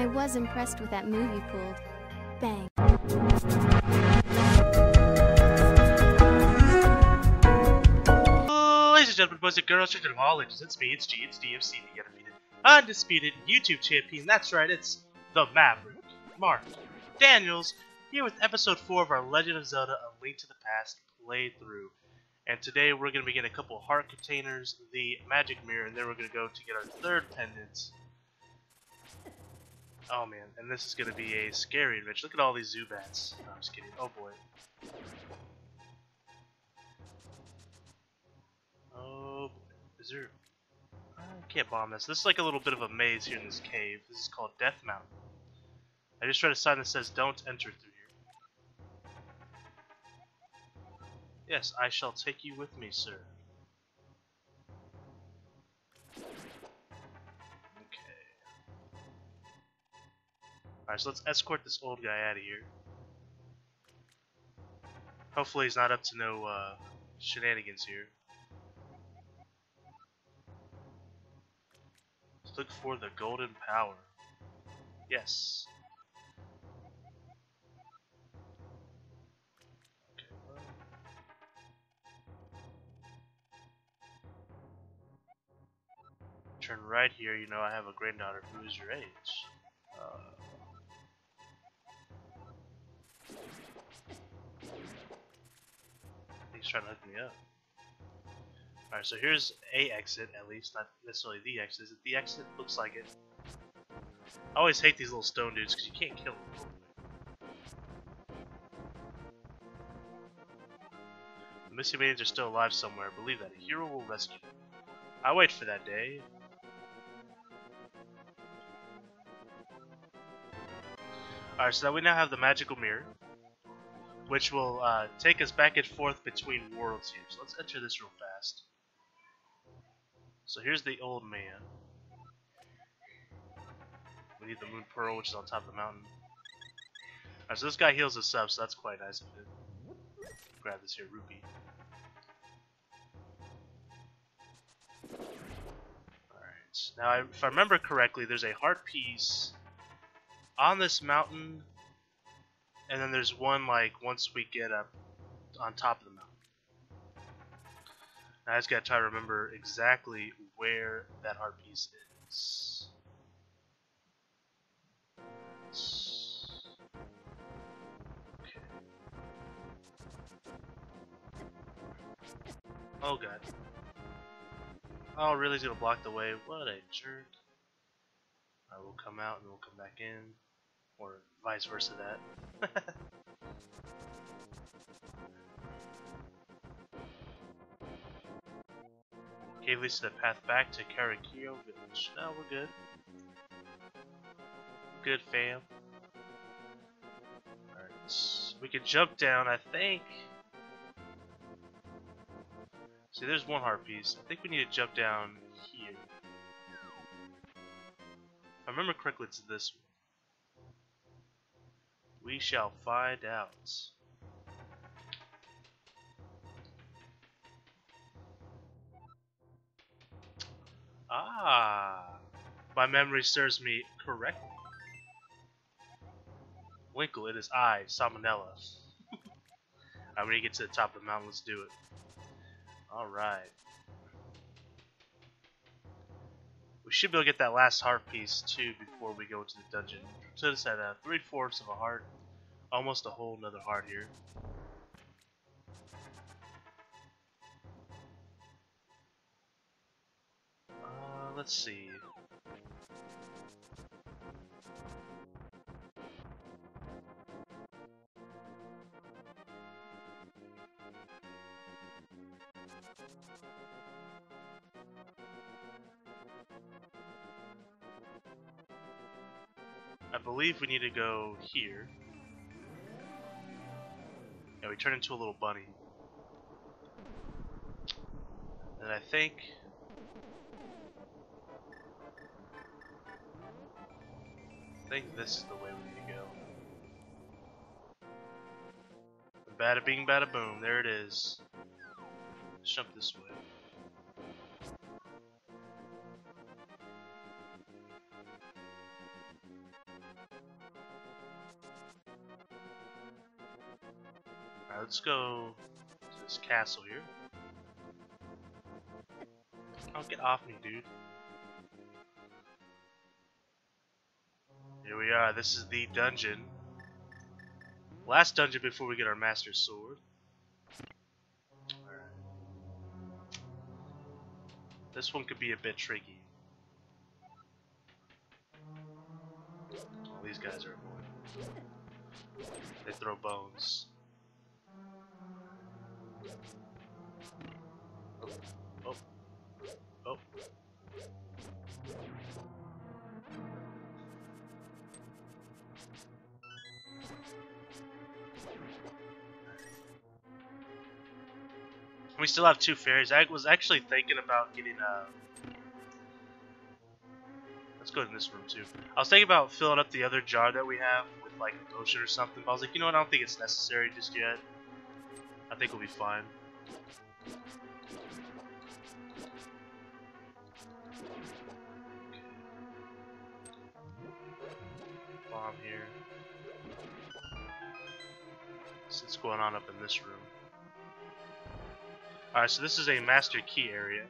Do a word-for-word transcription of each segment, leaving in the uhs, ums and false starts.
I was impressed with that move you pulled. Bang. Ladies and gentlemen, boys and girls, children of all ages, it's me, it's G, it's D F C, the undefeated, undisputed YouTube champion. That's right, it's the Maverick Mark Daniels, here with episode four of our Legend of Zelda A Link to the Past playthrough. And today we're going to be getting a couple heart containers, the magic mirror, and then we're going to go to get our third pendant. Oh man, and this is going to be a scary adventure. Look at all these Zubats. No, I'm just kidding. Oh boy. Oh boy. Is there... I can't bomb this. This is like a little bit of a maze here in this cave. This is called Death Mountain. I just read a sign that says, don't enter through. Yes, I shall take you with me, sir. Okay. Alright, so let's escort this old guy out of here. Hopefully he's not up to no uh, shenanigans here. Let's look for the golden power. Yes. Turn right here, you know I have a granddaughter who is your age. Uh, he's trying to hook me up. Alright, so here's a exit, at least, not necessarily the exit. Is it the exit? Looks like it. I always hate these little stone dudes because you can't kill them. The missing maidens are still alive somewhere. Believe that. A hero will rescue them. I wait for that day. Alright, so now we now have the magical mirror, which will uh, take us back and forth between worlds here. So let's enter this real fast. So here's the old man. We need the moon pearl, which is on top of the mountain. Alright, so this guy heals us up, so that's quite nice of him. Grab this here rupee. Alright, now I, if I remember correctly, there's a heart piece on this mountain, and then there's one like once we get up on top of the mountain. Now I just gotta try to remember exactly where that heart piece is. Okay. Oh god. Oh really, he's gonna block the way. What a jerk. I will come out and we'll come back in. Or vice versa that. Okay, leads to the path back to Karakio village. Now we're good. Good fam. Alright, so we can jump down, I think. See, there's one heart piece. I think we need to jump down here. If I remember correctly, it's this one. We shall find out. Ah, my memory serves me correctly. Linkle, it is I, Salmonella. I'm gonna get to the top of the mountain. Let's do it. All right. We should be able to get that last heart piece too before we go into the dungeon. So it's at uh, three fourths of a heart, almost a whole another heart here. Uh, let's see. I believe we need to go here. Yeah, we turn into a little bunny. And I think... I think this is the way we need to go. Bada bing, bada boom. There it is. Let's jump this way. let's go to this castle here. Oh, get off me, dude. Here we are. This is the dungeon. Last dungeon before we get our Master Sword. Alright. This one could be a bit tricky. These guys are annoying. They throw bones. Oh. Oh. Oh. We still have two fairies. I was actually thinking about getting a... Let's go in this room too. I was thinking about filling up the other jar that we have with like a potion or something, but I was like, you know what, I don't think it's necessary just yet. I think we'll be fine. Bomb here. So what's going on up in this room? Alright, so this is a master key area.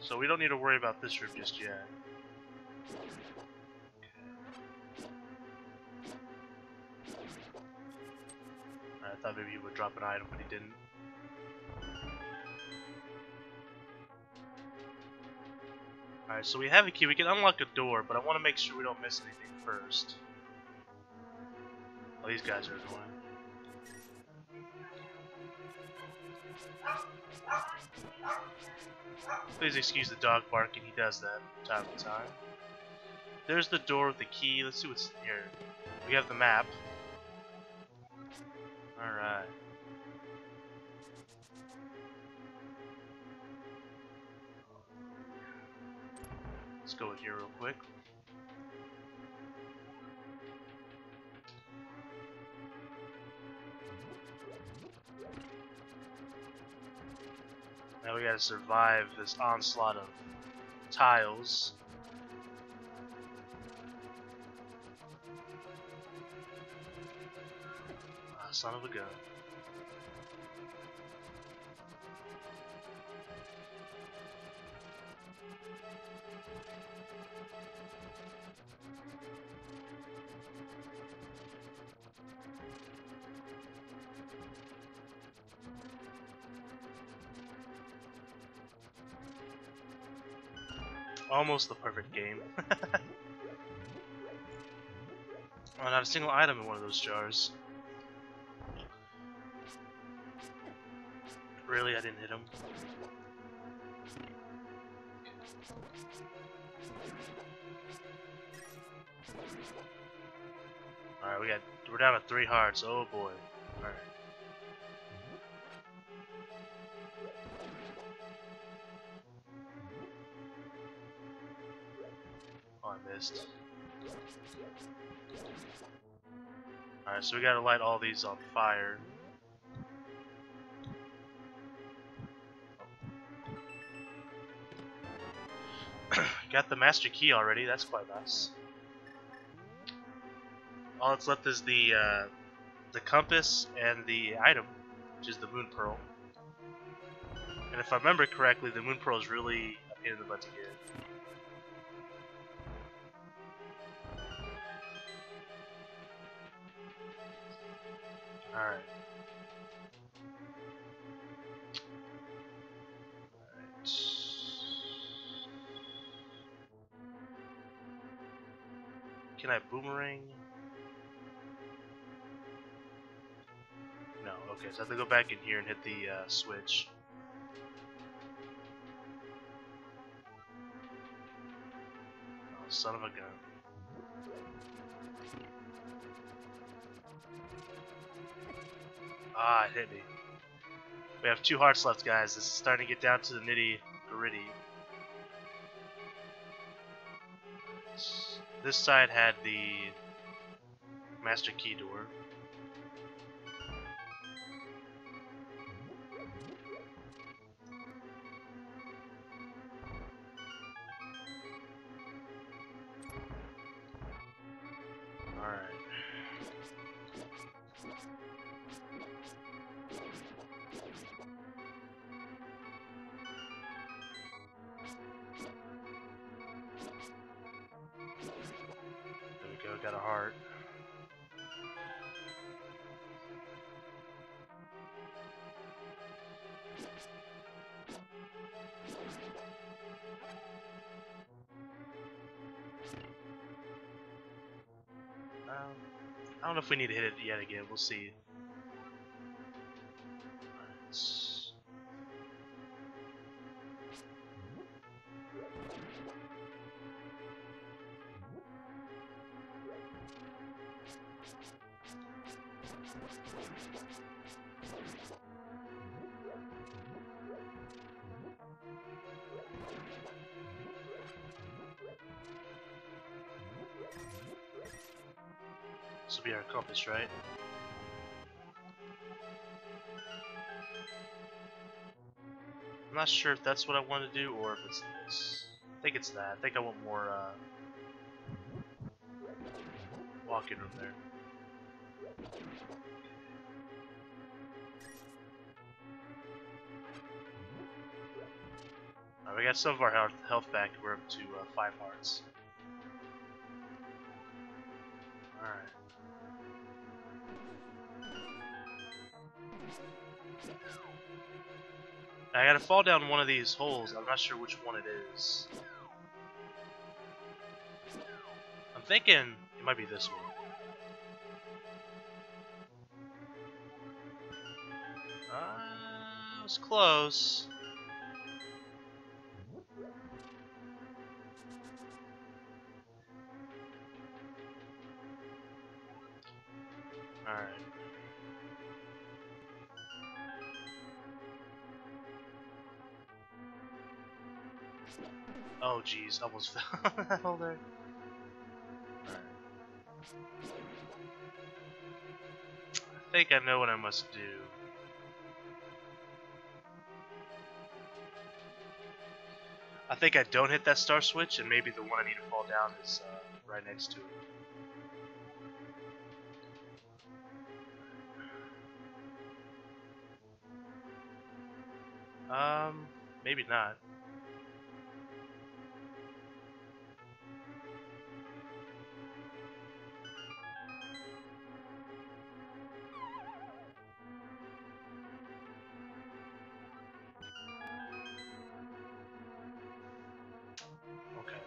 So we don't need to worry about this room just yet. I thought maybe he would drop an item, but he didn't. Alright, so we have a key. We can unlock a door, but I want to make sure we don't miss anything first. Oh, these guys are annoying. Please excuse the dog barking, he does that from time to time. There's the door with the key. Let's see what's in here. We have the map. Alright. Let's go in here real quick. Now we gotta survive this onslaught of tiles. Ah, son of a gun. Almost the perfect game. Oh, not a single item in one of those jars. Really, I didn't hit him. All right, we got we're down to three hearts. Oh boy. All right. Alright, so we gotta light all these on fire. Got the master key already, that's quite nice. All that's left is the uh, the compass and the item, which is the moon pearl. And if I remember correctly, the moon pearl is really a pain in the butt to get. Alright. Alright. Can I boomerang? No, okay, so I have to go back in here and hit the uh, switch. Oh, son of a gun. Ah, it hit me. We have two hearts left, guys. This is starting to get down to the nitty gritty. This side had the master key door. Alright. There we go, got a heart. I don't know if we need to hit it yet again, we'll see. Let's... This will be our compass, right? I'm not sure if that's what I want to do or if it's this. I think it's that. I think I want more uh, walking room there. Alright, we got some of our health back. We're up to uh, five hearts. Alright. I gotta fall down one of these holes. I'm not sure which one it is. I'm thinking it might be this one. Uh, it was close. Alright. Oh jeez, I almost fell on that hole there. Alright. I think I know what I must do. I think I don't hit that star switch, and maybe the one I need to fall down is uh, right next to it. Um, maybe not. Okay.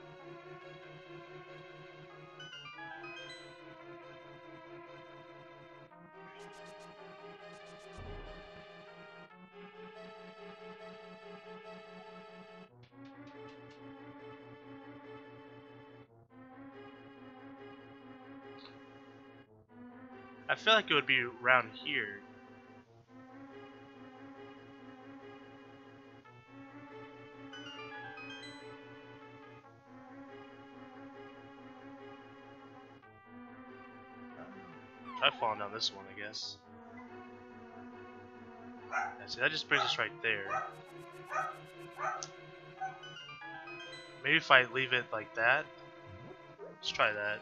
I feel like it would be around here. I've fallen down this one, I guess. See, that just brings us right there. Maybe if I leave it like that. Let's try that.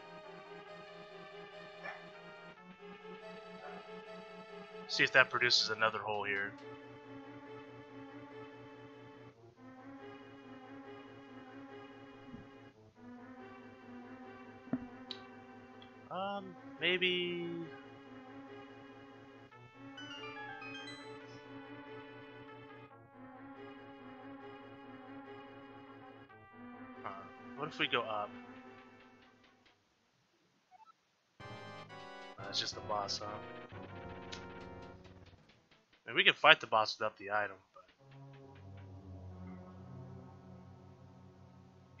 See if that produces another hole here. Um, maybe... Huh. What if we go up? That's uh, just the boss, huh? And we can fight the boss without the item, but...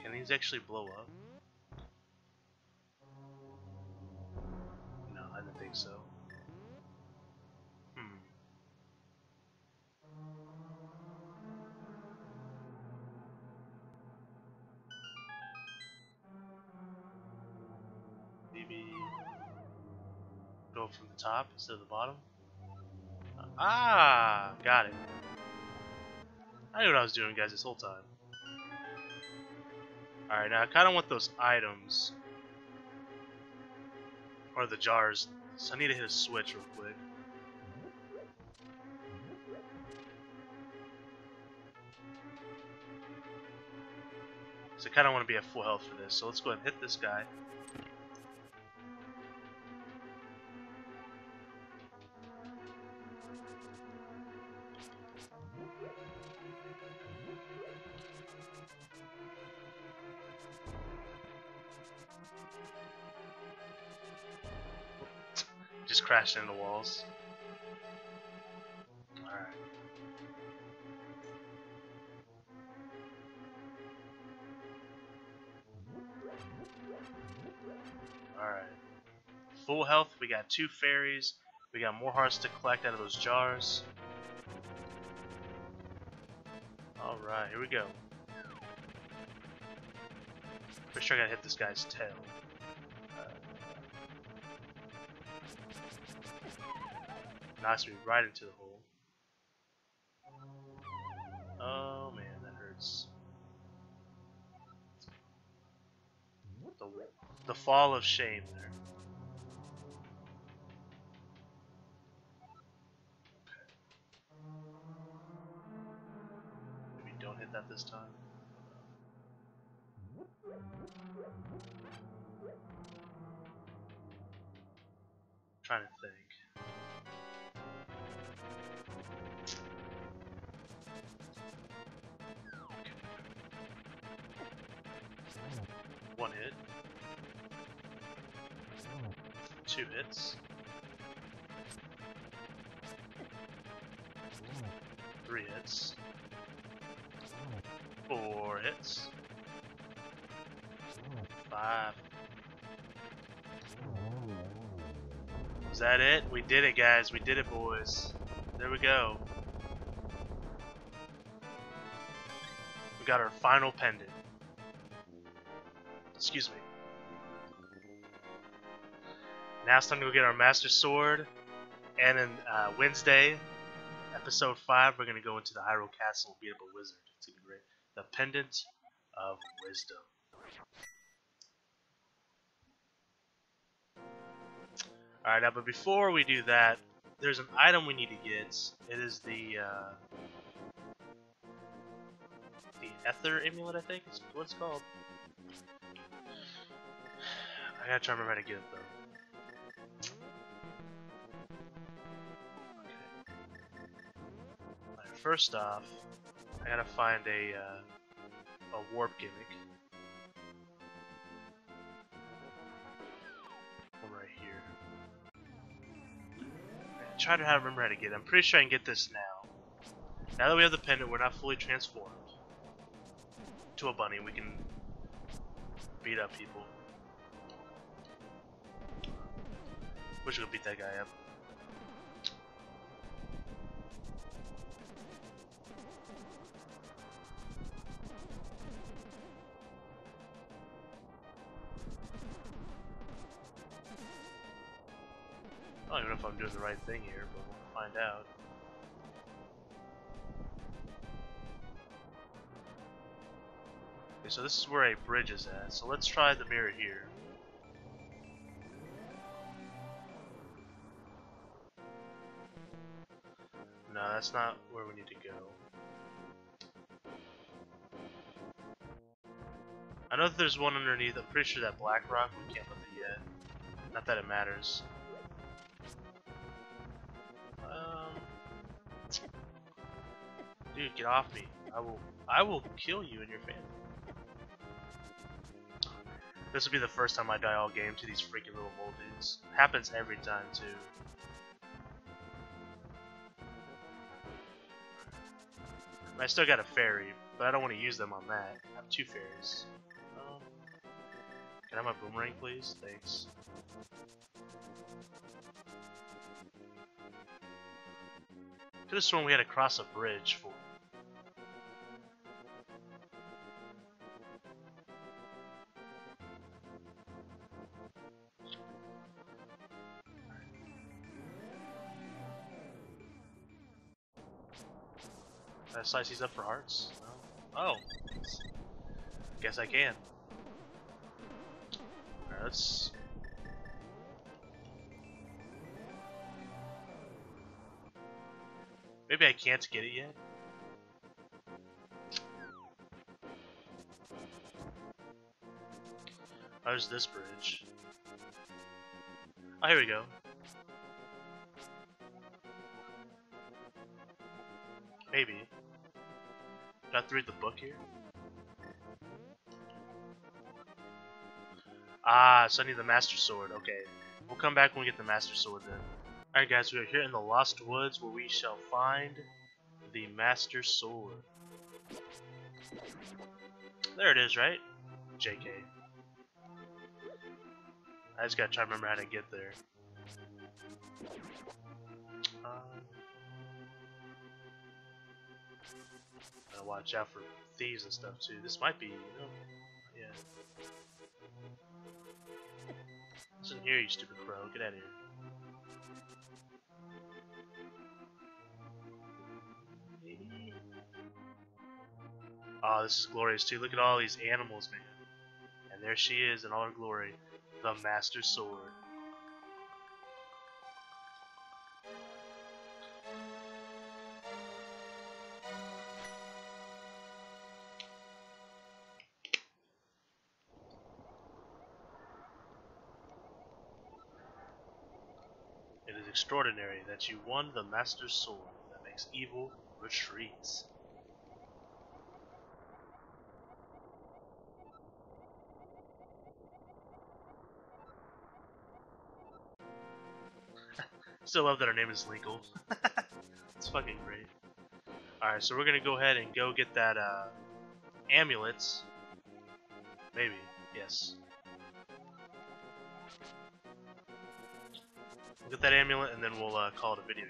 Can these actually blow up? No, I didn't think so. Hmm. Maybe... go from the top instead of the bottom? Ah, got it. I knew what I was doing, guys, this whole time. Alright, now I kind of want those items. Or the jars. So I need to hit a switch real quick. So I kind of want to be at full health for this. So let's go ahead and hit this guy. Just crashed into walls. Alright. Alright. Full health, we got two fairies. We got more hearts to collect out of those jars. Alright, here we go. For sure I gotta hit this guy's tail. Knocks me right into the hole. Oh man, that hurts. The, the fall of shame there. Okay. Maybe don't hit that this time. I'm trying to think. One hit. Two hits. Three hits. Four hits. Five. Is that it? We did it, guys. We did it, boys. There we go. We got our final pendant. Excuse me. Now it's time to go get our Master Sword. And in uh, Wednesday, episode five, we're going to go into the Hyrule Castle and beat up a wizard. It's going to be great. The Pendant of Wisdom. Alright, now, but before we do that, there's an item we need to get. It is the, uh, the Ether Amulet, I think is what it's called. I gotta try and remember how to get it though. Okay. Right, first off, I gotta find a uh, a warp gimmick. One right here. I try to remember how to get it. I'm pretty sure I can get this now. Now that we have the pendant, we're not fully transformed to a bunny. We can beat up people. Wish I could beat that guy up. I don't even know if I'm doing the right thing here, but we'll find out. Okay, so this is where a bridge is at, so let's try the mirror here. No, that's not where we need to go. I know that there's one underneath. I'm pretty sure that black rock, we can't look at yet. Not that it matters. Um, dude, get off me. I will I will kill you and your family. This will be the first time I die all game to these freaking little mole dudes. Happens every time too. I still got a fairy, but I don't want to use them on that. I have two fairies. Um, can I have my boomerang, please? Thanks. Could have sworn we had to cross a bridge for. I slice these up for hearts. Oh, guess I can. All right, let's Maybe I can't get it yet. How's this bridge? Oh, here we go. Maybe. Did I have to read the book here? Ah, so I need the Master Sword. Okay. We'll come back when we get the Master Sword then. Alright guys, we are here in the Lost Woods where we shall find the Master Sword. There it is, right? J K. I just gotta try to remember how to get there. Uh, gotta watch out for thieves and stuff too. This might be, you know, yeah. Listen here, you stupid crow. Get out of here. Oh, this is glorious too. Look at all these animals, man. And there she is in all her glory. The Master Sword. It is extraordinary that you won the Master Sword that makes evil retreats. Still love that her name is Linkle. It's fucking great. Alright, so we're gonna go ahead and go get that uh, amulet. Maybe, yes. We'll get that amulet and then we'll uh, call it a video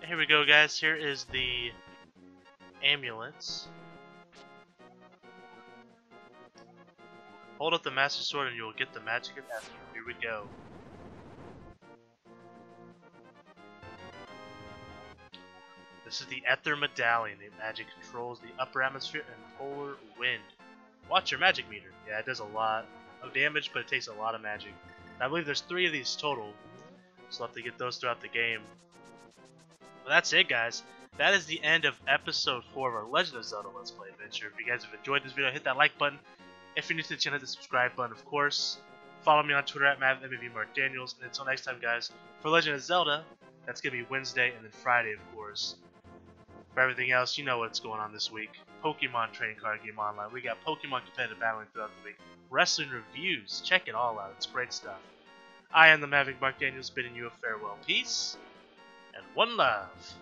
here. Here we go, guys. Here is the amulet. Hold up the Master Sword and you will get the magic of Ether. Here we go. This is the Ether Medallion. The magic controls the upper atmosphere and polar wind. Watch your magic meter. Yeah, it does a lot of damage, but it takes a lot of magic. I believe there's three of these total, so I'll have to get those throughout the game. Well, that's it, guys. That is the end of episode four of our Legend of Zelda Let's Play adventure. If you guys have enjoyed this video, hit that like button. If you're new to the channel, hit the subscribe button, of course. Follow me on Twitter at Maverick Mark Daniels. And until next time, guys, for Legend of Zelda, that's going to be Wednesday and then Friday, of course. For everything else, you know what's going on this week. Pokemon Trading Card Game Online. We got Pokemon Competitive Battling throughout the week. Wrestling reviews. Check it all out. It's great stuff. I am the Maverick Mark Daniels, bidding you a farewell. Peace and one love.